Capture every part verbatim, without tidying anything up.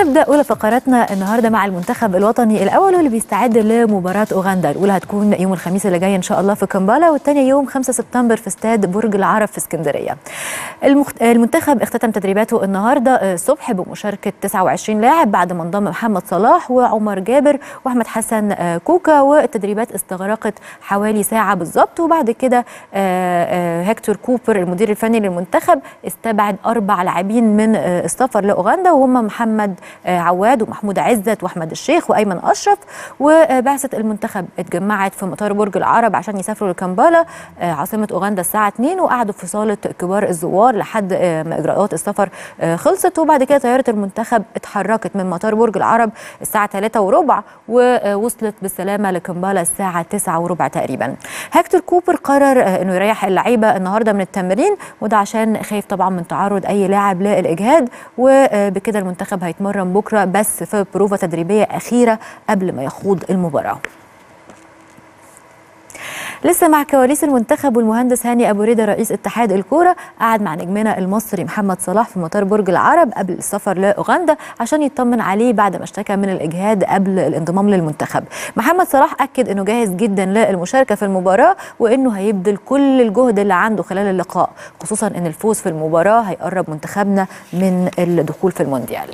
ونبدأ أولى فقراتنا النهاردة مع المنتخب الوطني الأول واللي بيستعد لمباراة أوغندا. الأولى هتكون يوم الخميس اللي جاي إن شاء الله في كمبالا، والثانية يوم خمسة سبتمبر في استاد برج العرب في اسكندرية. المخت... المنتخب اختتم تدريباته النهاردة الصبح بمشاركة تسعة وعشرين لاعب بعد ما انضم محمد صلاح وعمر جابر وأحمد حسن كوكا، والتدريبات استغرقت حوالي ساعة بالظبط. وبعد كده هيكتور كوبر المدير الفني للمنتخب استبعد أربع لاعبين من السفر لأوغندا، وهم محمد عواد ومحمود عزت واحمد الشيخ وايمن اشرف. وبعثه المنتخب اتجمعت في مطار برج العرب عشان يسافروا لكمبالا عاصمه اوغندا الساعه اتنين، وقعدوا في صاله كبار الزوار لحد ما اجراءات السفر خلصت. وبعد كده طياره المنتخب اتحركت من مطار برج العرب الساعه تلاتة وربع ووصلت بالسلامه لكمبالا الساعه تسعة وربع تقريبا. هيكتور كوبر قرر انه يريح اللعيبه النهارده من التمرين، وده عشان خايف طبعا من تعرض اي لاعب للاجهاد، وبكده المنتخب هيتمرن بكره بس في بروفه تدريبيه اخيره قبل ما يخوض المباراه. لسه مع كواليس المنتخب، والمهندس هاني ابو ريده رئيس اتحاد الكوره قعد مع نجمنا المصري محمد صلاح في مطار برج العرب قبل السفر لاوغندا عشان يطمن عليه بعد ما اشتكى من الاجهاد قبل الانضمام للمنتخب. محمد صلاح اكد انه جاهز جدا للمشاركه في المباراه، وانه هيبذل كل الجهد اللي عنده خلال اللقاء، خصوصا ان الفوز في المباراه هيقرب منتخبنا من الدخول في المونديال.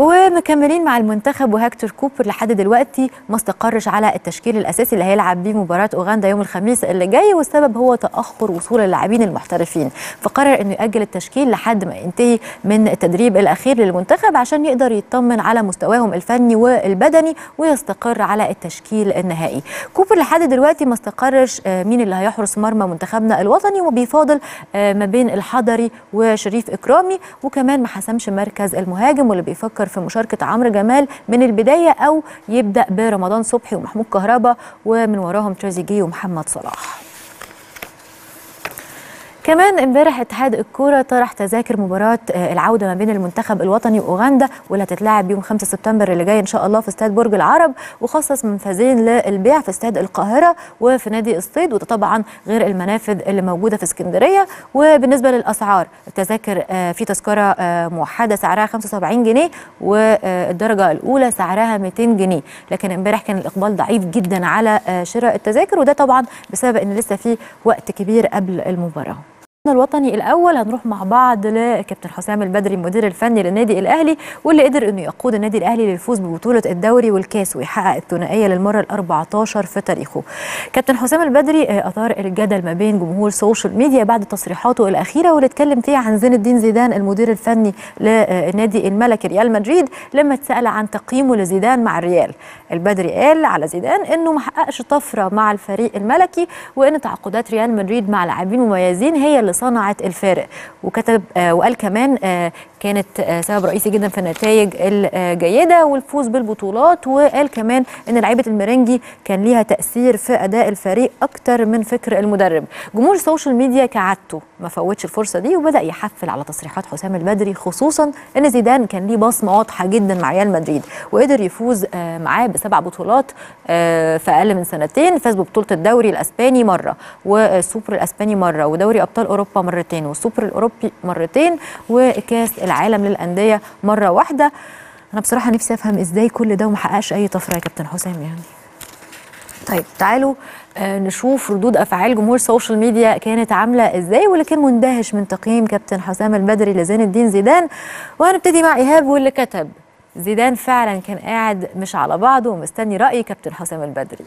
ومكملين مع المنتخب وهيكتور كوبر، لحد دلوقتي ما استقرش على التشكيل الاساسي اللي هيلعب بيه مباراه اوغندا يوم الخميس اللي جاي، والسبب هو تاخر وصول اللاعبين المحترفين، فقرر انه ياجل التشكيل لحد ما ينتهي من التدريب الاخير للمنتخب عشان يقدر يطمن على مستواهم الفني والبدني ويستقر على التشكيل النهائي. كوبر لحد دلوقتي ما استقرش مين اللي هيحرس مرمى منتخبنا الوطني، وبيفاضل ما بين الحضري وشريف اكرامي، وكمان ما حسمش مركز المهاجم واللي بيفكر في مشاركة عمرو جمال من البداية، أو يبدأ برمضان صبحي ومحمود كهربا ومن وراهم تريزيجي ومحمد صلاح. كمان امبارح اتحاد الكوره طرح تذاكر مباراه العوده ما بين المنتخب الوطني واوغندا، واللي هتتلعب يوم خمسة سبتمبر اللي جاي ان شاء الله في استاد برج العرب، وخصص منفذين للبيع في استاد القاهره وفي نادي الصيد، وده طبعا غير المنافذ اللي موجوده في اسكندريه. وبالنسبه للاسعار، التذاكر في تذكره موحده سعرها خمسة وسبعين جنيه، والدرجه الاولى سعرها مئتين جنيه، لكن امبارح كان الاقبال ضعيف جدا على شراء التذاكر، وده طبعا بسبب ان لسه في وقت كبير قبل المباراه. الوطني الاول هنروح مع بعض لكابتن حسام البدري المدير الفني للنادي الاهلي، واللي قدر انه يقود النادي الاهلي للفوز ببطوله الدوري والكاس ويحقق الثنائيه للمره الرابعة عشرة في تاريخه. كابتن حسام البدري اثار الجدل ما بين جمهور السوشيال ميديا بعد تصريحاته الاخيره، واللي اتكلم فيها عن زين الدين زيدان المدير الفني للنادي الملكي ريال مدريد لما اتسال عن تقييمه لزيدان مع الريال. البدري قال على زيدان انه ما حققش طفره مع الفريق الملكي، وان تعاقدات ريال مدريد مع لاعبين مميزين هي اللي صنعت الفارق، وكتب وقال كمان كانت سبب رئيسي جدا في النتائج الجيده والفوز بالبطولات. وقال كمان ان لعيبه المرنجي كان ليها تاثير في اداء الفريق اكتر من فكر المدرب. جمهور السوشيال ميديا كعادته ما فوتش الفرصه دي، وبدا يحفل على تصريحات حسام البدري، خصوصا ان زيدان كان ليه بصمه واضحه جدا مع ريال مدريد، وقدر يفوز معاه بسبع بطولات في اقل من سنتين. فاز ببطوله الدوري الاسباني مره، والسوبر الاسباني مره، ودوري ابطال اوروبا مرتين، والسوبر الاوروبي مرتين، وكاس العالم للانديه مره واحده. انا بصراحه نفسي افهم ازاي كل ده وما حققش اي طفره يا كابتن حسام يعني. طيب تعالوا نشوف ردود افعال جمهور السوشيال ميديا كانت عامله ازاي، واللي كان مندهش من تقييم كابتن حسام البدري لزين الدين زيدان. وهنبتدي مع ايهاب واللي كتب: زيدان فعلا كان قاعد مش على بعضه ومستني راي كابتن حسام البدري.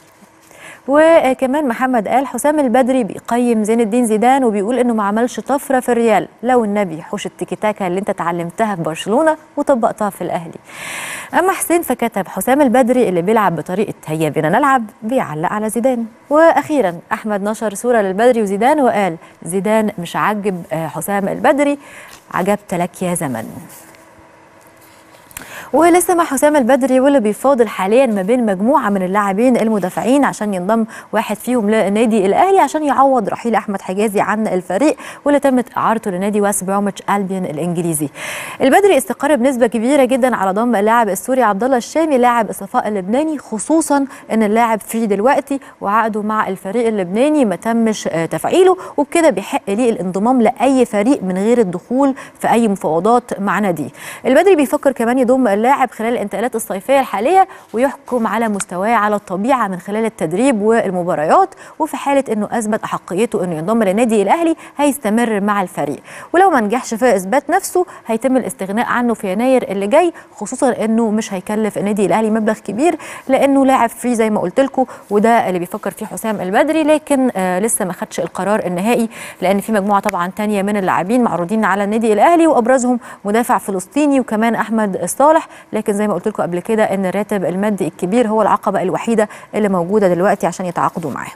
وكمان محمد قال: حسام البدري بيقيم زين الدين زيدان وبيقول انه ما عملش طفره في الريال، لو النبي حوش التيكيتاكا اللي انت اتعلمتها في برشلونه وطبقتها في الاهلي. اما حسين فكتب: حسام البدري اللي بيلعب بطريقه هيا بينا نلعب بيعلق على زيدان. واخيرا احمد نشر صوره للبدري وزيدان وقال: زيدان مش عجب حسام البدري، عجبت لك يا زمن. ولسه مع حسام البدري واللي بيفاضل حاليا ما بين مجموعه من اللاعبين المدافعين عشان ينضم واحد فيهم لنادي الاهلي عشان يعوض رحيل احمد حجازي عن الفريق واللي تمت اعارته لنادي ويست بروميتش البيون الانجليزي. البدري استقر بنسبه كبيره جدا على ضم اللاعب السوري عبد الله الشامي لاعب الصفاء اللبناني، خصوصا ان اللاعب فري دلوقتي وعقده مع الفريق اللبناني ما تمش تفعيله، وبكده بيحق ليه الانضمام لاي فريق من غير الدخول في اي مفاوضات مع نادي. البدري بيفكر كمان يضم اللاعب خلال الانتقالات الصيفيه الحاليه ويحكم على مستواه على الطبيعه من خلال التدريب والمباريات، وفي حاله انه اثبت احقيته انه ينضم لنادي الاهلي هيستمر مع الفريق، ولو ما نجحش في اثبات نفسه هيتم الاستغناء عنه في يناير اللي جاي، خصوصا انه مش هيكلف النادي الاهلي مبلغ كبير لانه لاعب فري زي ما قلت لكم، وده اللي بيفكر فيه حسام البدري. لكن آه لسه ما خدش القرار النهائي لان في مجموعه طبعا ثانيه من اللاعبين معروضين على النادي الاهلي وابرزهم مدافع فلسطيني وكمان احمد صالح، لكن زي ما قلت لكم قبل كده ان الراتب المادي الكبير هو العقبه الوحيده اللي موجوده دلوقتي عشان يتعاقدوا معاه.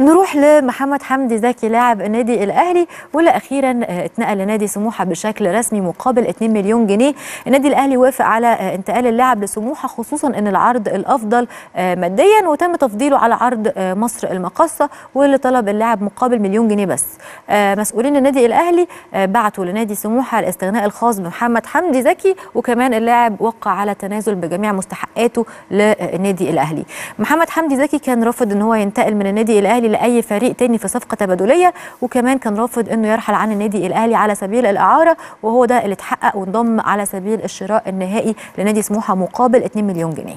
نروح لمحمد حمدي زكي لاعب النادي الاهلي واللي اخيرا اتنقل لنادي سموحه بشكل رسمي مقابل اتنين مليون جنيه. النادي الاهلي وافق على انتقال اللاعب لسموحه، خصوصا ان العرض الافضل ماديا، وتم تفضيله على عرض مصر المقاصه واللي طلب اللاعب مقابل مليون جنيه بس. مسؤولين النادي الاهلي بعتوا لنادي سموحه الاستغناء الخاص بمحمد حمدي زكي، وكمان اللاعب وقع على تنازل بجميع مستحقاته للنادي الاهلي. محمد حمدي زكي كان رافض ان هو ينتقل من النادي الاهلي لأي فريق تاني في صفقة تبادلية، وكمان كان رافض أنه يرحل عن النادي الأهلي على سبيل الإعارة، وهو ده اللي اتحقق وانضم على سبيل الشراء النهائي لنادي سموحة مقابل اتنين مليون جنيه.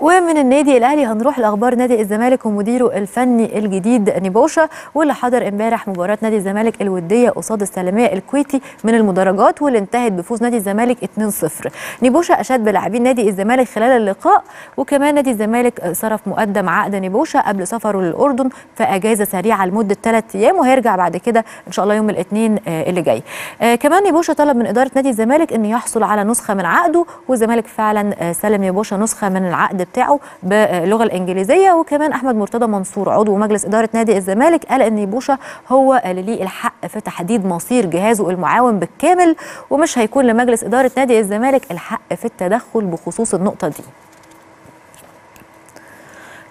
ومن النادي الاهلي هنروح لاخبار نادي الزمالك ومديره الفني الجديد نيبوشا واللي حضر امبارح مباراه نادي الزمالك الوديه قصاد السلاميه الكويتي من المدرجات واللي انتهت بفوز نادي الزمالك اتنين صفر. نيبوشا اشاد بلاعبين نادي الزمالك خلال اللقاء، وكمان نادي الزمالك صرف مقدم عقد نيبوشا قبل سفره للاردن في اجازه سريعه لمده تلات ايام، وهيرجع بعد كده ان شاء الله يوم الاثنين اللي جاي. آه كمان نيبوشا طلب من اداره نادي الزمالك انه يحصل على نسخه من عقده، والزمالك فعلا سلم نيبوشا نسخه من العقد بتاعه باللغه الانجليزيه. وكمان احمد مرتضى منصور عضو مجلس اداره نادي الزمالك قال ان نيبوشا هو اللي ليه الحق في تحديد مصير جهازه المعاون بالكامل، ومش هيكون لمجلس اداره نادي الزمالك الحق في التدخل بخصوص النقطه دي.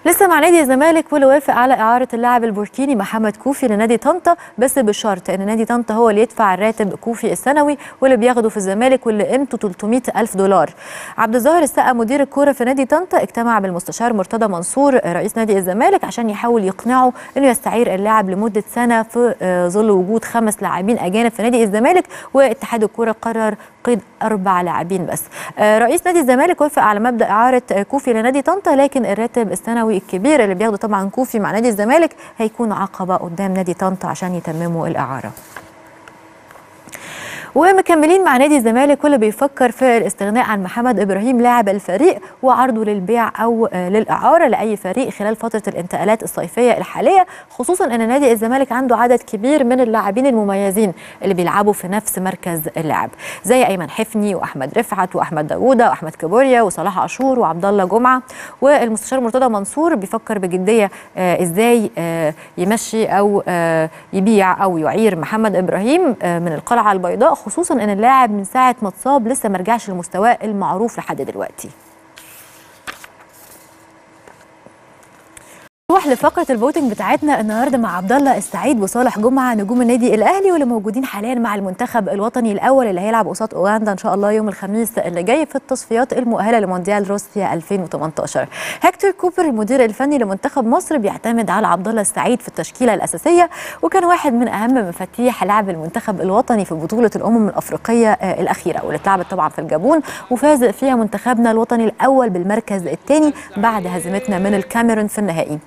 لسه مع نادي الزمالك واللي وافق على اعاره اللاعب البوركيني محمد كوفي لنادي طنطا، بس بشرط ان نادي طنطا هو اللي يدفع الراتب كوفي السنوي واللي بياخده في الزمالك واللي قيمته تلتمية الف دولار. عبد الظاهر السقا مدير الكوره في نادي طنطا اجتمع بالمستشار مرتضى منصور رئيس نادي الزمالك عشان يحاول يقنعه انه يستعير اللاعب لمده سنه في ظل وجود خمس لاعبين اجانب في نادي الزمالك، واتحاد الكوره قرر قيد اربع لاعبين بس. رئيس نادي الزمالك وافق على مبدا اعاره كوفي لنادي طنطا، لكن الراتب السنوي الكبير اللي بياخده طبعا كوفي مع نادي الزمالك هيكون عقبه قدام نادي طنطا عشان يتمموا الاعاره. ومكملين مع نادي الزمالك واللي بيفكر في الاستغناء عن محمد ابراهيم لاعب الفريق وعرضه للبيع او للاعاره لاي فريق خلال فتره الانتقالات الصيفيه الحاليه، خصوصا ان نادي الزمالك عنده عدد كبير من اللاعبين المميزين اللي بيلعبوا في نفس مركز اللعب، زي ايمن حفني واحمد رفعت واحمد داووده واحمد كابوريا وصلاح عاشور وعبد الله جمعه. والمستشار مرتضى منصور بيفكر بجديه ازاي يمشي او يبيع او يعير محمد ابراهيم من القلعه البيضاء، خصوصا ان اللاعب من ساعه ما اتصاب لسه ما رجعش لمستواه المعروف لحد دلوقتي. نروح لفقره الفوتنج بتاعتنا النهارده مع عبد الله السعيد وصالح جمعه نجوم النادي الاهلي واللي موجودين حاليا مع المنتخب الوطني الاول اللي هيلعب قصاد اوغندا ان شاء الله يوم الخميس اللي جاي في التصفيات المؤهله لمونديال روسيا الفين وتمنتاشر. هيكتور كوبر المدير الفني لمنتخب مصر بيعتمد على عبد الله السعيد في التشكيله الاساسيه، وكان واحد من اهم مفاتيح لعب المنتخب الوطني في بطوله الامم الافريقيه الاخيره واللي اتلعبت طبعا في الجابون، وفاز فيها منتخبنا الوطني الاول بالمركز الثاني بعد هزيمتنا من الكاميرون في النهائي.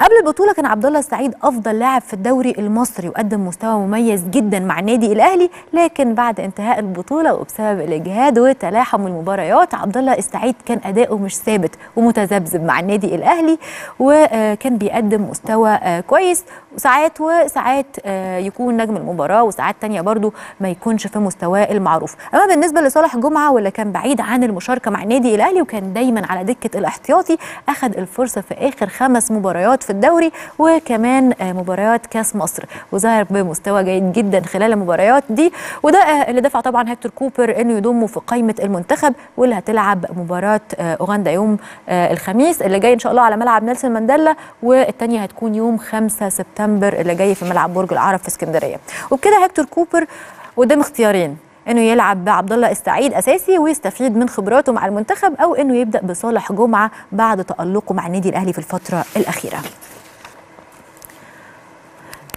قبل البطوله كان عبد الله السعيد افضل لاعب في الدوري المصري وقدم مستوى مميز جدا مع النادي الاهلي، لكن بعد انتهاء البطوله وبسبب الاجهاد وتلاحم المباريات عبد الله السعيد كان اداؤه مش ثابت ومتذبذب مع النادي الاهلي، وكان بيقدم مستوى كويس وساعات وساعات يكون نجم المباراه وساعات تانية برضو ما يكونش في مستواه المعروف. اما بالنسبه لصالح جمعه واللي كان بعيد عن المشاركه مع النادي الاهلي وكان دايما على دكه الاحتياطي، اخذ الفرصه في اخر خمس مباريات في الدوري وكمان مباريات كاس مصر وظهر بمستوى جيد جدا خلال المباريات دي، وده اللي دفع طبعا هيكتور كوبر انه يضمه في قائمه المنتخب واللي هتلعب مباراه اوغندا يوم الخميس اللي جاي ان شاء الله على ملعب نيلسون مانديلا، والثانيه هتكون يوم خمسة سبتمبر اللي جاي في ملعب برج العرب في اسكندريه. وبكده هيكتور كوبر قدام اختيارين، انه يلعب بعبد الله السعيد اساسي ويستفيد من خبراته مع المنتخب، او انه يبدا بصالح جمعه بعد تالقه مع النادي الاهلي في الفتره الاخيره.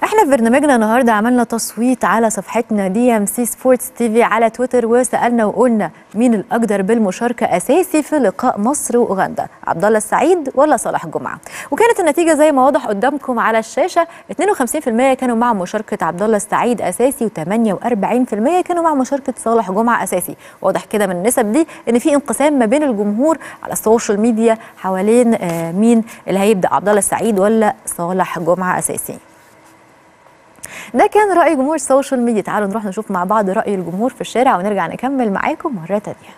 احنا في برنامجنا النهارده عملنا تصويت على صفحتنا دي ام سي سبورتس تي في على تويتر، وسالنا وقلنا مين الاقدر بالمشاركه اساسي في لقاء مصر واوغندا، عبد الله السعيد ولا صالح جمعه؟ وكانت النتيجه زي ما واضح قدامكم على الشاشه، اثنين وخمسين بالمئة كانوا مع مشاركه عبد الله السعيد اساسي وثمانية وأربعين بالمئة كانوا مع مشاركه صالح جمعه اساسي. واضح كده من النسب دي ان في انقسام ما بين الجمهور على السوشيال ميديا حوالين مين اللي هيبدا، عبد الله السعيد ولا صالح جمعه اساسي. ده كان رأي جمهور السوشيال ميديا. تعالوا نروح نشوف مع بعض رأي الجمهور في الشارع ونرجع نكمل معاكم مرة تانية.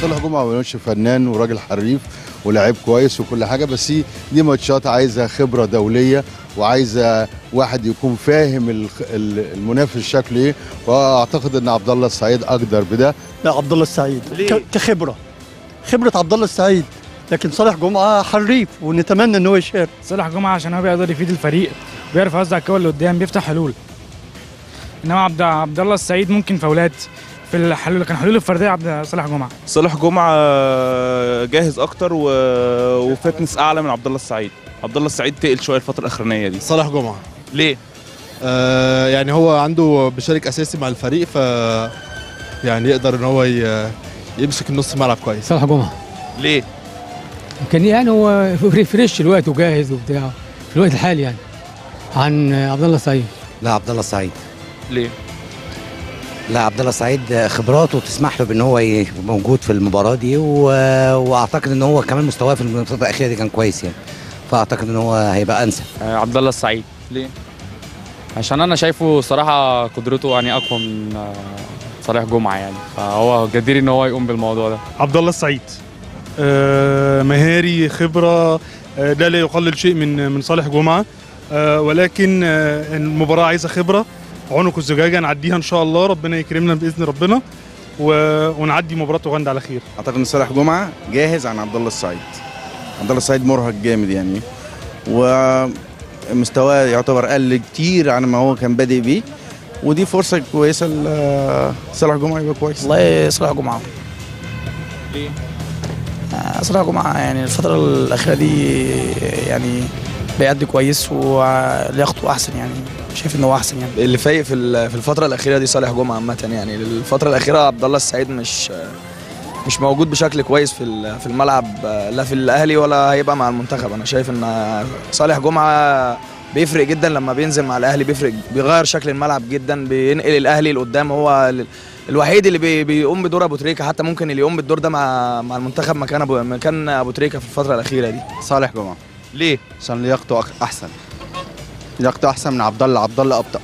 صالح جمعة ما بنقولش فنان وراجل حريف ولاعب كويس وكل حاجة، بس دي ماتشات عايزة خبرة دولية وعايزه واحد يكون فاهم المنافس شكله ايه، واعتقد ان عبد الله السعيد اقدر بده. لا، عبد الله السعيد كخبره، خبره عبد الله السعيد، لكن صالح جمعه حريف ونتمنى ان هو يشارك. صالح جمعه عشان هو بيقدر يفيد الفريق، بيعرف يوزع الكور اللي قدام، بيفتح حلول. انما عبد عبد الله السعيد ممكن فاولات في الحلول، كان حلول الفرديه عبد صالح جمعه. صالح جمعه جاهز اكتر و... وفتنس اعلى من عبد الله السعيد. عبد الله السعيد تقل شويه الفتره الاخرانيه دي. صالح جمعه ليه؟ آه يعني هو عنده بيشارك اساسي مع الفريق، ف يعني يقدر ان هو يمسك النص ملعب كويس. صالح جمعه ليه؟ كان يعني هو فريش الوقت وجاهز وبتاع في الوقت الحالي يعني عن عبد الله السعيد. لا، عبد الله السعيد ليه؟ لا، عبد الله السعيد خبراته تسمح له بان هو موجود في المباراه دي، و... واعتقد ان هو كمان مستواه في المباراه الاخيره دي كان كويس يعني، فاعتقد ان هو هيبقى انسب. عبد الله السعيد ليه؟ عشان انا شايفه صراحه قدرته يعني اقوى من صالح جمعه يعني، فهو جدير ان هو يقوم بالموضوع ده. عبد الله السعيد آه مهاري، خبره، آه ده لا يقلل شيء من من صالح جمعه، آه ولكن آه المباراه عايزه خبره. عنق الزجاجه نعديها ان شاء الله، ربنا يكرمنا باذن ربنا و... ونعدي مباراه اوغندا على خير. اعتقد ان صالح جمعه جاهز عن عبد الله السعيد. عبد الله السعيد مرهق جامد يعني، ومستواه يعتبر قل كتير عن ما هو كان بادئ بيه، ودي فرصه كويسه لصالح جمعه يبقى كويس. والله صالح جمعه ليه؟ صالح جمعه يعني الفتره الاخيره دي يعني بيأدي كويس ولياقته احسن يعني، شايف ان هو احسن يعني. اللي فايق في الفتره الاخيره دي صالح جمعه عامه يعني. الفتره الاخيره عبد الله السعيد مش مش موجود بشكل كويس في في الملعب، لا في الاهلي ولا هيبقى مع المنتخب. انا شايف ان صالح جمعه بيفرق جدا لما بينزل مع الاهلي، بيفرق، بيغير شكل الملعب جدا، بينقل الاهلي لقدام. هو الوحيد اللي بيقوم بدور ابو تريكه، حتى ممكن اللي يقوم بالدور ده مع مع المنتخب مكان ابو مكان ابو تريكه في الفتره الاخيره دي. صالح جمعه ليه؟ عشان لياقته احسن، لياقته احسن من عبد الله. عبد الله ابطا.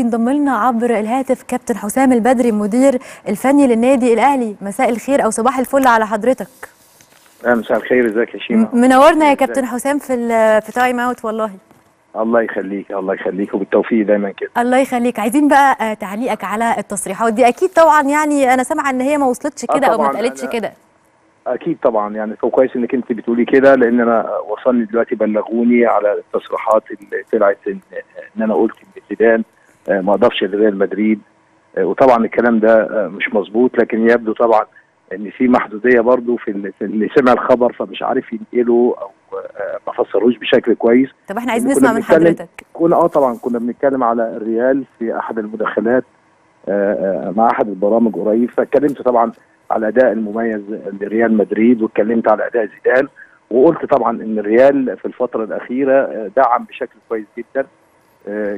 انضم لنا عبر الهاتف كابتن حسام البدري المدير الفني للنادي الاهلي. مساء الخير او صباح الفل على حضرتك. مساء الخير، ازيك يا شيماء؟ منورنا يا كابتن حسام في في تايم اوت. والله الله يخليك، الله يخليك، وبالتوفيق دايما كده. الله يخليك. عايزين بقى تعليقك على التصريحات دي، اكيد طبعا يعني انا سامعه ان هي ما وصلتش كده او ما اتقالتش كده. اكيد طبعا يعني، فكويس انك انت بتقولي كده، لان انا وصلني دلوقتي، بلغوني على التصريحات اللي طلعت ان, إن انا قلت ان زيدان ما اضافش لريال مدريد، وطبعا الكلام ده مش مظبوط، لكن يبدو طبعا ان في محدوديه برضو في اللي سمع الخبر، فمش عارف ينقله او ما فسروش بشكل كويس. طب احنا عايزين نسمع من حضرتك. كنا اه طبعا كنا بنتكلم على الريال في احد المداخلات مع احد البرامج قريب، فاتكلمت طبعا على الاداء المميز لريال مدريد، واتكلمت على اداء زيدان، وقلت طبعا ان الريال في الفتره الاخيره دعم بشكل كويس جدا،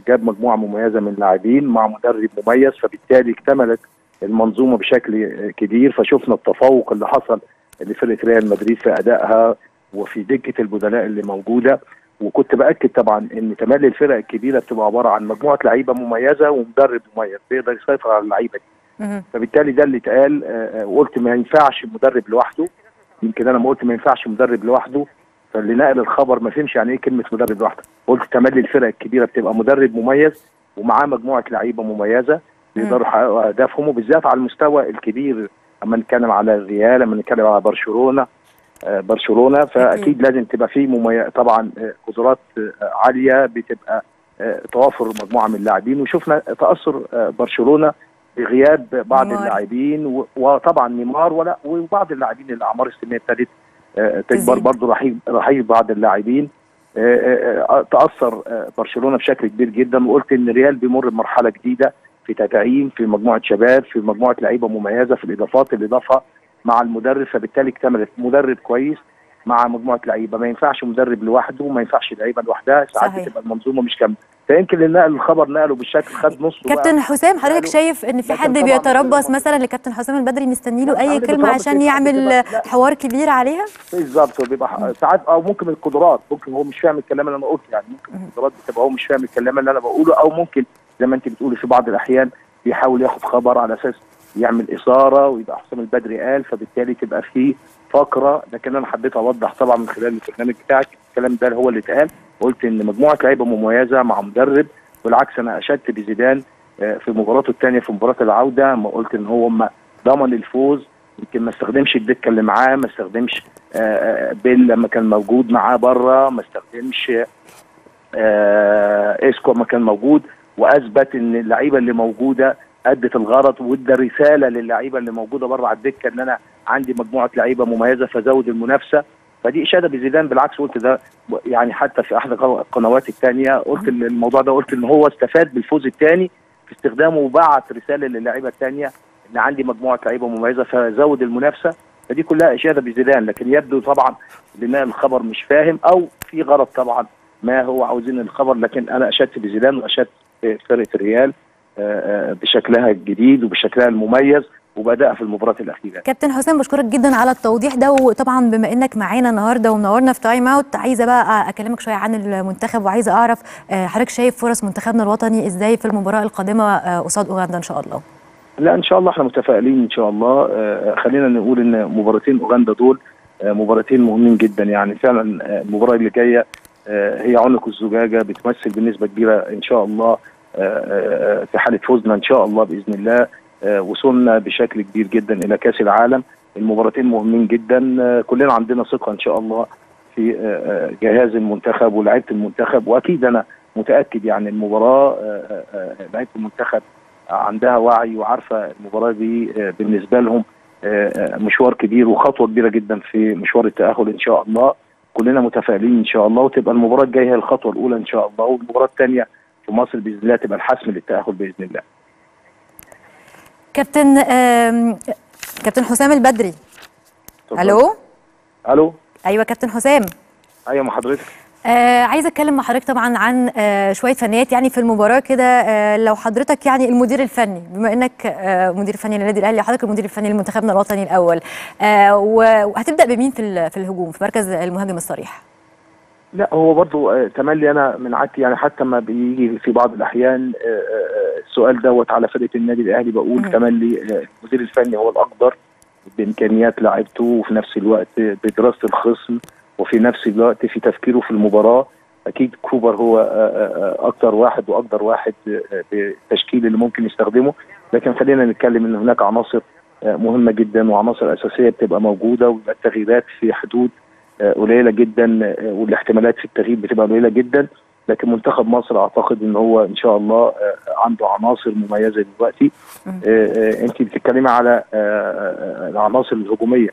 جاب مجموعه مميزه من اللاعبين مع مدرب مميز، فبالتالي اكتملت المنظومه بشكل كبير. فشفنا التفوق اللي حصل لفرقه ريال مدريد في ادائها وفي دكه البدلاء اللي موجوده، وكنت باكد طبعا ان تملي الفرق الكبيره بتبقى عباره عن مجموعه لعيبه مميزه ومدرب مميز بيقدر يسيطر على اللعيبه دي. فبالتالي ده اللي اتقال، وقلت ما ينفعش مدرب لوحده، يمكن انا ما قلت ما ينفعش مدرب لوحده، فاللي نقل الخبر ما فهمش يعني ايه كلمه مدرب لوحده. قلت تملي الفرق الكبيره بتبقى مدرب مميز ومعاه مجموعه لعيبه مميزه يقدروا يحققوا اهدافهم، وبالذات على المستوى الكبير، اما نتكلم على الريال، اما نتكلم على برشلونه برشلونه فاكيد لازم تبقى في ممي... طبعا قدرات عاليه بتبقى توافر مجموعه من اللاعبين، وشفنا تاثر برشلونه بغياب بعض اللاعبين، وطبعا نيمار ولا وبعض اللاعبين اللي اعمار السنيه ابتدت تكبر برضه، رحيل رحيل بعض اللاعبين. تاثر برشلونه بشكل كبير جدا، وقلت ان الريال بيمر بمرحله جديده في تدعيم، في مجموعه شباب، في مجموعه لعيبه مميزه، في الاضافات اللي ضافها مع المدرب، فبالتالي اكتملت مدرب كويس مع مجموعه لعيبه. ما ينفعش مدرب لوحده، ما ينفعش لعيبه لوحدها، ساعات بتبقى المنظومه مش كامله. فيمكن اللي نقل الخبر نقله بالشكل، خد نصه. كابتن حسام، حضرتك شايف ان في حد بيتربص مثلا لكابتن حسام البدري مستني له اي كلمه عشان يعمل حوار كبير عليها؟ بالظبط، بيبقى ساعات او ممكن القدرات، ممكن هو مش فاهم الكلام اللي انا قلته، يعني ممكن القدرات بتبقى هو مش فاهم الكلام اللي انا بقوله، او ممكن زي ما انت بتقولي في بعض الاحيان بيحاول ياخد خبر على اساس يعمل اثاره ويبقى حسام البدري قال، فبالتالي تبقى في فقره. لكن انا حبيت اوضح طبعا من خلال البرنامج بتاعك الكلام ده هو اللي اتقال، قلت ان مجموعه لعيبه مميزه مع مدرب، بالعكس انا اشدت بزيدان في مباراته الثانيه في مباراه العوده، ما قلت ان هو ما ضمن الفوز، يمكن ما استخدمش الدكه اللي معاه، ما استخدمش بيل لما كان موجود معاه بره، ما استخدمش اسكو لما كان موجود، واثبت ان اللعيبه اللي موجوده ادت الغرض، وادى رساله للعيبه اللي موجوده بره على الدكه ان انا عندي مجموعه لعيبه مميزه، فزود المنافسه. فدي اشاده بزيدان، بالعكس قلت ده يعني حتى في احد القنوات الثانيه قلت الموضوع ده، قلت ان هو استفاد بالفوز الثاني في استخدامه، وبعت رساله للعيبه الثانيه ان عندي مجموعه لعيبه مميزه فزود المنافسه، فدي كلها اشاده بزيدان. لكن يبدو طبعا لنا الخبر مش فاهم، او في غرض طبعا ما هو عاوزين الخبر، لكن انا اشدت بزيدان واشدت فرقه الريال بشكلها الجديد وبشكلها المميز وبدأ في المباراة الأخيرة. كابتن حسام، بشكرك جدا على التوضيح ده، وطبعا بما انك معانا النهارده ومنورنا في تايم اوت، عايزه بقى اكلمك شويه عن المنتخب، وعايزه اعرف حضرتك شايف فرص منتخبنا الوطني ازاي في المباراة القادمة قصاد اوغندا ان شاء الله؟ لا ان شاء الله احنا متفائلين ان شاء الله، خلينا نقول ان مباراتين اوغندا دول مباراتين مهمين جدا، يعني فعلا المباراة اللي جاية هي عنق الزجاجة، بتمثل بنسبة كبيرة ان شاء الله في حالة فوزنا إن شاء الله بإذن الله وصولنا بشكل كبير جدا إلى كأس العالم. المباراتين مهمين جدا، كلنا عندنا ثقة إن شاء الله في جهاز المنتخب ولاعيبة المنتخب، وأكيد أنا متأكد يعني المباراة لاعيبة المنتخب عندها وعي وعارفة المباراة دي بالنسبة لهم مشوار كبير وخطوة كبيرة جدا في مشوار التأهل إن شاء الله. كلنا متفائلين إن شاء الله، وتبقى المباراة الجاية الخطوة الأولى إن شاء الله، والمباراة الثانية في مصر باذن الله تبقى الحسم للتاهل باذن الله. كابتن آم... كابتن حسام البدري، الو الو ايوه كابتن حسام، ايوه مع حضرتك. آه عايزه اتكلم مع حضرتك طبعا عن آه شويه فنيات يعني في المباراه كده، آه لو حضرتك يعني المدير الفني، بما انك آه مدير فني للنادي الاهلي، حضرتك المدير الفني لمنتخبنا الوطني الاول، آه وهتبدا بمين في في الهجوم في مركز المهاجم الصريح؟ لا هو برضو تملي انا من عادتي، يعني حتى ما بيجي في بعض الاحيان السؤال دوت على فرقه النادي الاهلي، بقول تملي المدير الفني هو الاقدر بامكانيات لاعبته، وفي نفس الوقت بدراسه الخصم، وفي نفس الوقت في تفكيره في المباراه. اكيد كوبر هو اكتر واحد واقدر واحد بالتشكيل اللي ممكن يستخدمه، لكن خلينا نتكلم ان هناك عناصر مهمه جدا وعناصر اساسيه بتبقى موجوده، وبيبقى التغييرات في حدود قليله جدا، والاحتمالات في التغيير بتبقى قليله جدا. لكن منتخب مصر اعتقد ان هو ان شاء الله عنده عناصر مميزه دلوقتي. انت بتتكلمي على العناصر الهجوميه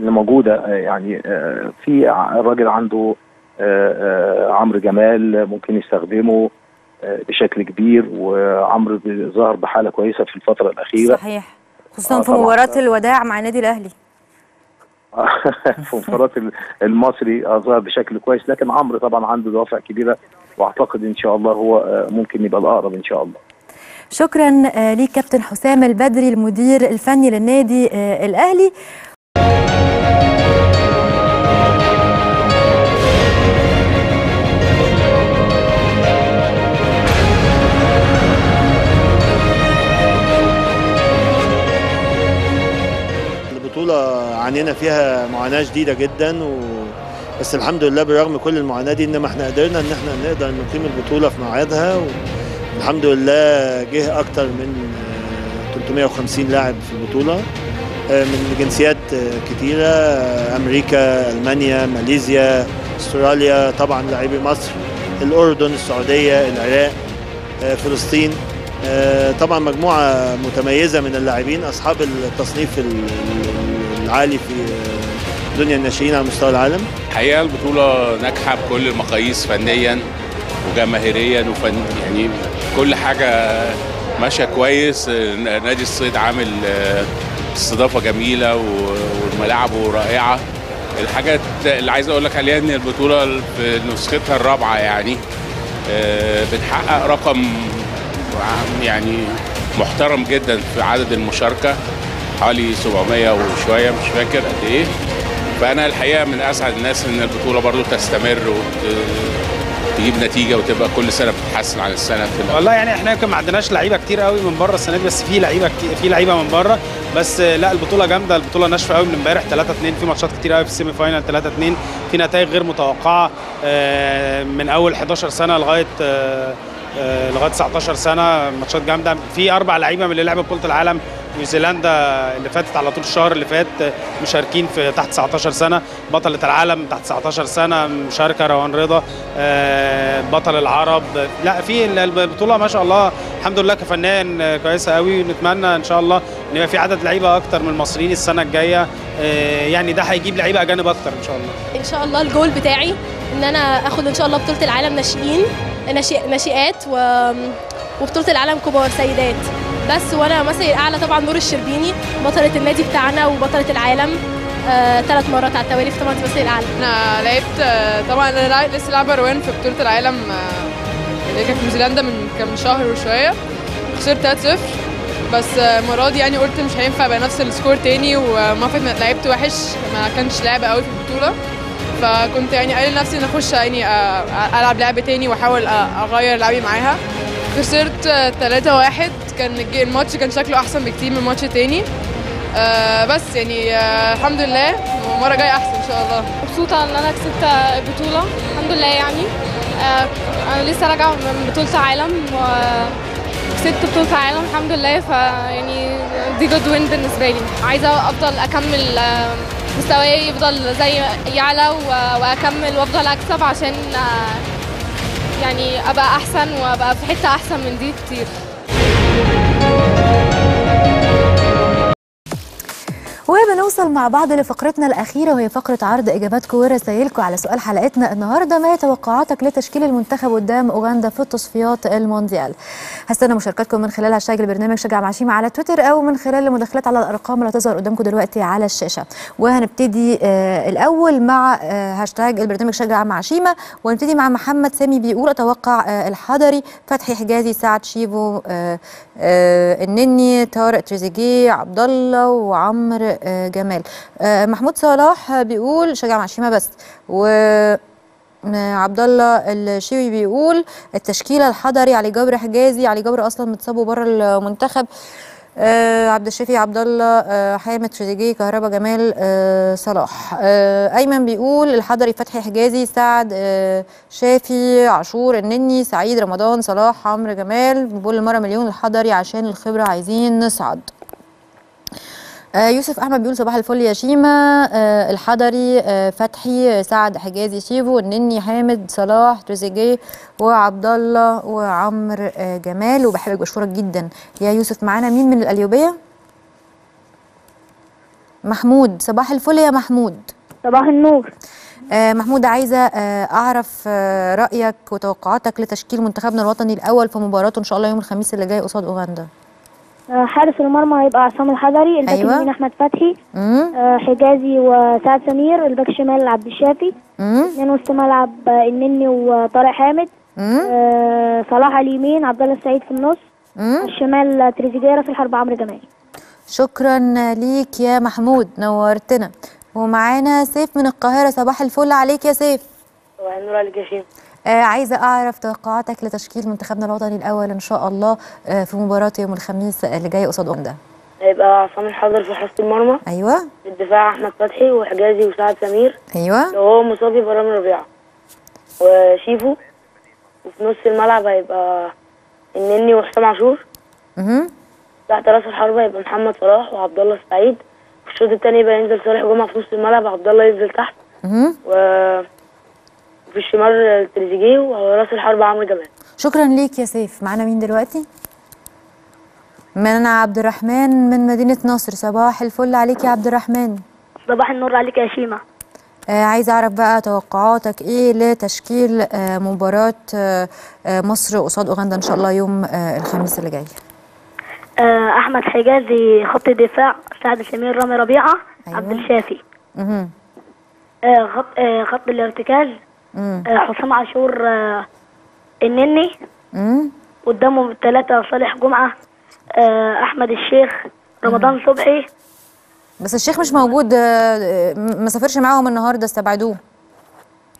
اللي موجوده، يعني في الراجل عنده عمرو جمال ممكن يستخدمه، بشكل كبير، وعمرو ظهر بحاله كويسه في الفتره الاخيره. صحيح، خصوصا آه في مباراه الوداع مع النادي الاهلي. في مباراه المصري ظهر بشكل كويس، لكن عمرو طبعا عنده دوافع كبيره، واعتقد ان شاء الله هو ممكن يبقى الاقرب ان شاء الله. شكرا ليك كابتن حسام البدري المدير الفني للنادي الاهلي. البطولة عانينا فيها معاناة شديدة جدا و... بس الحمد لله بالرغم كل المعاناة دي انما احنا قدرنا ان احنا نقدر نقيم البطولة في ميعادها، والحمد لله جه اكتر من ثلاثمائة وخمسين لاعب في البطولة من جنسيات كتيرة، امريكا، المانيا، ماليزيا، استراليا، طبعا لاعبي مصر، الاردن، السعودية، العراق، فلسطين. طبعا مجموعة متميزة من اللاعبين أصحاب التصنيف العالي في دنيا الناشئين على مستوى العالم. الحقيقة البطولة ناجحة بكل المقاييس، فنيا وجماهيريا وفن، يعني كل حاجة ماشية كويس. نادي الصيد عامل استضافة جميلة وملاعبه رائعة. الحاجة اللي عايز أقول لك عليها إن البطولة في نسختها الرابعة يعني بنحقق رقم يعني محترم جدا في عدد المشاركه، حوالي سبعمائة وشويه مش فاكر قد ايه. فانا الحقيقه من اسعد الناس ان البطوله برضو تستمر وتجيب نتيجه وتبقى كل سنه بتتحسن عن السنه. والله يعني احنا يمكن ما عندناش لعيبه كتير قوي من بره السنه دي، بس في لعيبه كتير، في لعيبه من بره، بس لا البطوله جامده، البطوله ناشفه قوي. من امبارح ثلاثة اثنين في ماتشات كتير قوي في السيمي فاينال، ثلاثة اثنين في نتائج غير متوقعه من اول احدعشر سنه لغايه لغايه تسعتاشر سنه، ماتشات جامده. في اربع لعيبه من اللي لعبوا بطوله العالم نيوزيلندا اللي فاتت على طول الشهر اللي فات مشاركين في تحت تسعتاشر سنه، بطله العالم تحت تسعتاشر سنه مشاركه روان رضا، بطل العرب. لا في البطوله ما شاء الله الحمد لله كفنان كويسه قوي، ونتمنى ان شاء الله ان يبقى في عدد لعيبه اكتر من المصريين السنه الجايه، يعني ده هيجيب لعيبه اجانب اكتر ان شاء الله. ان شاء الله الجول بتاعي ان انا اخد ان شاء الله بطوله العالم ناشئين ناشئات وبطوله العالم كبار سيدات بس، وانا مثلي الاعلى طبعا نور الشربيني بطله النادي بتاعنا وبطله العالم ثلاث آه مرات على التوالي في ثمانية مثلي الاعلى. انا لعبت طبعا انا لسه لعبه روان في بطوله العالم اللي كانت في نيوزيلندا من كام شهر وشويه، خسرت ثلاثة صفر بس المره دي يعني قلت مش هينفع بقى نفس السكور تاني، وما فاتت لعبت وحش ما كانش لعبه قوي في البطوله، فكنت يعني قايل لنفسي ان اخش يعني العب لعبه تاني واحاول اغير لعبي معاها. خسرت ثلاثة واحد، كان الماتش كان شكله احسن بكتير من الماتش التاني بس يعني الحمد لله المره الجايه احسن ان شاء الله. مبسوطه ان انا كسبت البطوله الحمد لله، يعني انا لسه راجعه من بطوله عالم وكسبت بطوله عالم الحمد لله، فيعني دي جود وين بالنسبه لي. عايزه افضل اكمل مستواي يفضل زي يعلى واكمل وافضل اكسب عشان يعني ابقى احسن وابقى في حته احسن من دي كتير. وبنوصل مع بعض لفقرتنا الاخيره وهي فقره عرض اجاباتكم ورسائلكم على سؤال حلقتنا النهارده: ما هي توقعاتك لتشكيل المنتخب قدام اوغندا في تصفيات المونديال؟ هستنى مشاركاتكم من خلال هاشتاج البرنامج شجع مع شيماء على تويتر او من خلال المداخلات على الارقام اللي هتظهر قدامكم دلوقتي على الشاشه. وهنبتدي آه الاول مع آه هاشتاج البرنامج شجع مع شيماء، ونبتدي مع محمد سامي بيقول: اتوقع آه الحضري، فتحي، حجازي، سعد، شيفو، آه آه النني، طارق، تريزيجي، عبد الله وعمرو آه جمال. آه محمود صلاح بيقول شجع مع شيماء بس، و عبد الله الشامي بيقول التشكيله: الحضري، علي جبر، حجازي. علي جبر اصلا متصابوا بره المنتخب. آه عبد الشافي، عبد الله، آه حامد، تريزيجيه، كهربا، جمال، آه صلاح. آه ايمن بيقول الحضري، فتحي، حجازي، سعد، آه شافي، عاشور، النني، سعيد، رمضان، صلاح، عمرو جمال. بقول المره مليون الحضري عشان الخبره، عايزين نصعد. يوسف احمد بيقول صباح الفل يا شيماء، الحضري، فتحي، سعد، حجازي، شيفو، النني، حامد، صلاح، تريزيجيه وعبد الله وعمرو جمال. وبحبك وبشكرك جدا يا يوسف. معانا مين من القليوبيه؟ محمود. صباح الفل يا محمود. صباح النور. محمود، عايزه اعرف رايك وتوقعاتك لتشكيل منتخبنا الوطني الاول في مباراته ان شاء الله يوم الخميس اللي جاي قصاد اوغندا. حارس المرمى هيبقى عصام الحضري، الباك اليمين أيوة. احمد فتحي، حجازي وسعد سمير، الباك شمال عبد الشافي، اثنين وسط ملعب النني وطارق حامد، صلاح على اليمين، عبد الله السعيد في النص، الشمال تريزيجي، راس الحربة عمرو جمال. شكرا ليك يا محمود، نورتنا. ومعانا سيف من القاهرة، صباح الفل عليك يا سيف. صباح النور عليك يا شيماء. آه عايزة أعرف توقعاتك لتشكيل منتخبنا الوطني الأول إن شاء الله آه في مباراة يوم الخميس اللي جاي قصاد أوندا. هيبقى عصام الحضري في حراسة المرمى. أيوه. في الدفاع أحمد فتحي وحجازي وسعد سمير. أيوه. لو هو مصاب يبقى رامي ربيعة وشيفو. وفي نص الملعب هيبقى النني وحسام عاشور. اها. تحت راس الحربة هيبقى محمد صلاح وعبد الله السعيد. في الشوط الثاني يبقى ينزل صالح جمعة في نص الملعب، عبد الله ينزل تحت. اها. و في الشمال تريزيجيه وراس الحربة عمرو جمال. شكرا ليك يا سيف. معانا مين دلوقتي؟ معانا عبد الرحمن من مدينة نصر، صباح الفل عليك يا عبد الرحمن. صباح النور عليك يا شيماء. آه عايزة أعرف بقى توقعاتك إيه لتشكيل آه مباراة آه مصر قصاد أوغندا إن شاء الله يوم آه الخميس اللي جاي. آه أحمد حجازي خط دفاع، سعد سمير، رامي ربيعة، أيوة. عبد الشافي. اها. آه خط آه خط الارتكاز حسام عاشور النني، قدامهم الثلاثة صالح جمعة أحمد الشيخ رمضان صبحي. بس الشيخ مش موجود، ما سافرش معاهم النهارده، استبعدوه.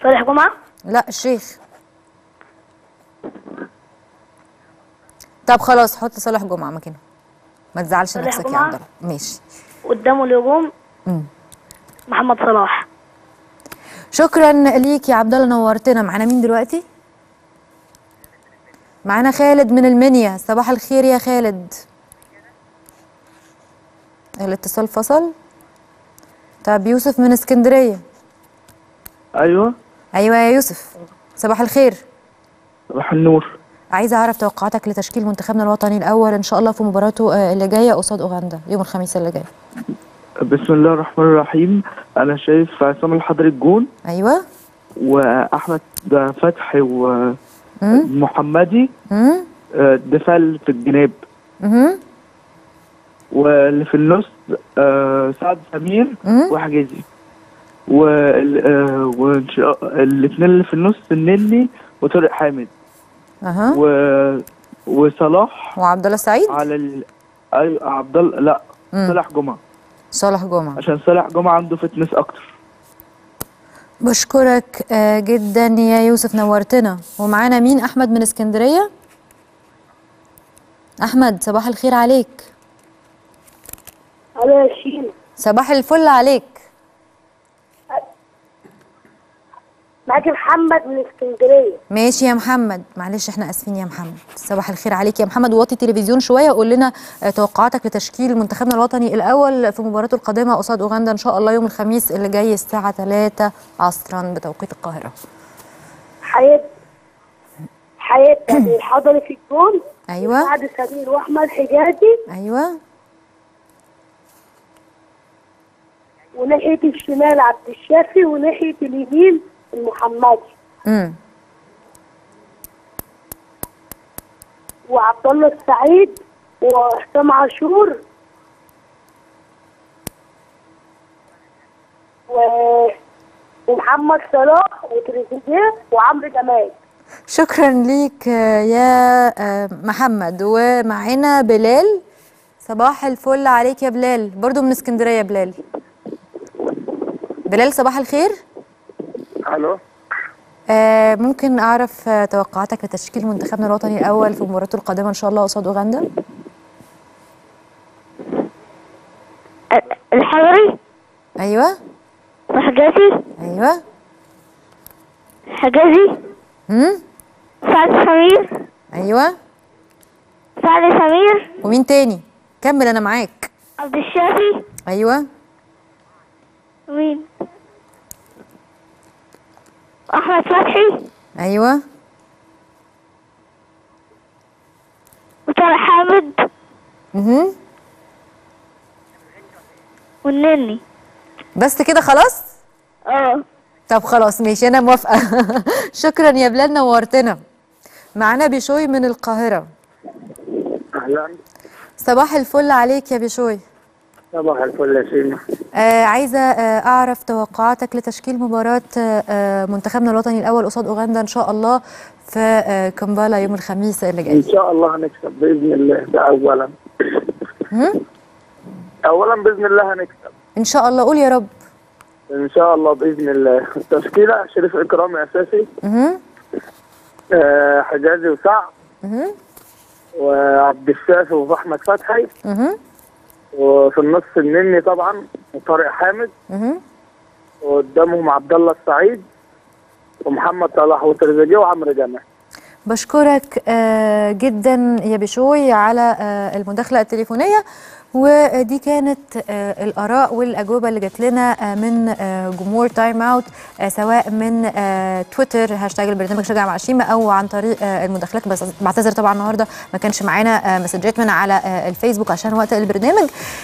صالح جمعة؟ لا الشيخ. طب خلاص حط صالح جمعة مكانه، ما تزعلش نفسك يا عبد الله. ماشي. قدامه الهجوم محمد صلاح. شكرا ليك يا عبد الله، نورتنا. معانا مين دلوقتي؟ معانا خالد من المنيا، صباح الخير يا خالد. الاتصال فصل. طب يوسف من اسكندريه. ايوه ايوه يا يوسف، صباح الخير. صباح النور. عايزه اعرف توقعاتك لتشكيل منتخبنا الوطني الاول ان شاء الله في مباراته اللي جايه قصاد اوغندا يوم الخميس اللي جاي. بسم الله الرحمن الرحيم. انا شايف عصام الحضري الجون. ايوه. واحمد فتحي ومحمدي دفاع في الجناب. اها. واللي في النص سعد سمير وحجازي. وان شاء الله الاثنين اللي في النص النني وطارق حامد. اها. وصلاح وعبد الله السعيد على ال... ايوه عبد الله، لا صلاح جمعه. صالح جمعة، عشان صالح جمعة عنده فتنس أكتر. بشكرك جدا يا يوسف، نورتنا. ومعانا مين؟ أحمد من اسكندرية. أحمد صباح الخير عليك. ألو يا شيماء. صباح الفل عليك. معاكي محمد من اسكندرية. ماشي يا محمد، معلش احنا اسفين يا محمد. صباح الخير عليك يا محمد، وطي التلفزيون شوية وقول لنا توقعاتك لتشكيل منتخبنا الوطني الأول في مباراته القادمة قصاد أوغندا إن شاء الله يوم الخميس اللي جاي الساعة ثلاثة عصرا بتوقيت القاهرة. حياة حياة الحضري في الجون. أيوه. سعد سمير وأحمد حجازي. أيوه. وناحية الشمال عبد الشافي، وناحية اليمين المحمدي. امم وعبد الله السعيد وحسام عاشور و... ومحمد صلاح وتريزيجيه وعمرو جمال. شكرا ليك يا محمد. ومعانا بلال، صباح الفل عليك يا بلال، برضو من اسكندريه. بلال بلال صباح الخير. الو. آه ممكن اعرف توقعاتك لتشكيل منتخبنا الوطني الاول في مباراته القادمه ان شاء الله قصاد اوغندا؟ الحضري. ايوه. وحجازي. ايوه. حجازي. امم سعد سمير. ايوه. سعد سمير. ومين تاني؟ كمل انا معاك. عبد الشافي. ايوه. مين؟ أحمد فتحي. أيوه. وطارق حامد. اها. والنني. بس كده خلاص؟ اه. طب خلاص ماشي انا موافقه. شكرا يا بلال نورتنا. معانا بشوي من القاهره. اهلا. صباح الفل عليك يا بشوي. صباح الفل يا سيما. آه عايزه آه اعرف توقعاتك لتشكيل مباراه آه منتخبنا الوطني الاول قصاد اوغندا ان شاء الله في آه كمبالا يوم الخميس اللي جاي. ان شاء الله هنكسب باذن الله، ده اولا. اولا باذن الله هنكسب. ان شاء الله قول يا رب. ان شاء الله باذن الله. التشكيله شريف اكرامي اساسي. اها. آه حجازي وسعد. اها. وعبد الشافي واحمد فتحي. اها. وفي النص النني طبعا وطارق حامد. اها. وقدامهم عبد الله السعيد ومحمد صلاح وتريزيجي وعمرو جمال. بشكرك جدا يا بشوي على المداخله التليفونيه، ودي كانت الاراء والاجوبه اللي جات لنا من جمهور تايم اوت، سواء من تويتر هاشتاج البرنامج شجع مع شيمه او عن طريق المداخلات. بس بعتذر طبعا النهارده ما كانش معانا مسجات من على الفيسبوك عشان وقت البرنامج.